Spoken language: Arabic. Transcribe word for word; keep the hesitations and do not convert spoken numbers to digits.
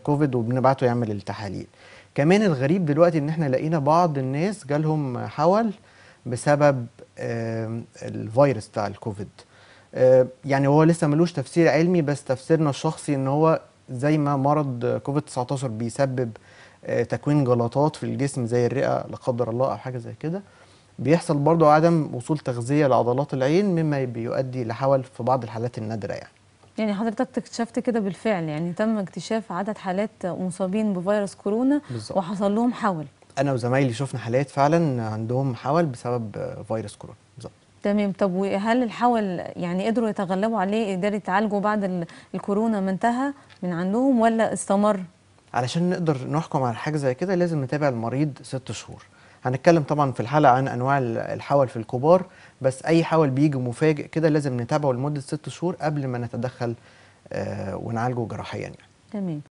كوفيد وبنبعته يعمل التحاليل. كمان الغريب دلوقتي ان احنا لقينا بعض الناس جالهم حول بسبب الفيروس بتاع الكوفيد. يعني هو لسه ملوش تفسير علمي، بس تفسيرنا الشخصي ان هو زي ما مرض كوفيد تسعتاشر بيسبب تكوين جلطات في الجسم زي الرئه لا قدر الله او حاجه زي كده، بيحصل برضه عدم وصول تغذيه لعضلات العين مما بيؤدي لحول في بعض الحالات النادره. يعني يعني حضرتك اكتشفت كده بالفعل، يعني تم اكتشاف عدد حالات مصابين بفيروس كورونا بالزبط. وحصل لهم حول. انا وزمايلي شفنا حالات فعلا عندهم حول بسبب فيروس كورونا بالظبط. تمام. طب وهل الحول يعني قدروا يتغلبوا عليه، قدروا يتعالجوا بعد الكورونا ما انتهى من عندهم ولا استمر؟ علشان نقدر نحكم على حاجه زي كده لازم نتابع المريض ست شهور. هنتكلم طبعا في الحلقه عن انواع الحول في الكبار، بس اي حول بيجي مفاجئ كده لازم نتابعه لمده ست شهور قبل ما نتدخل ونعالجه جراحيا يعني. تمام.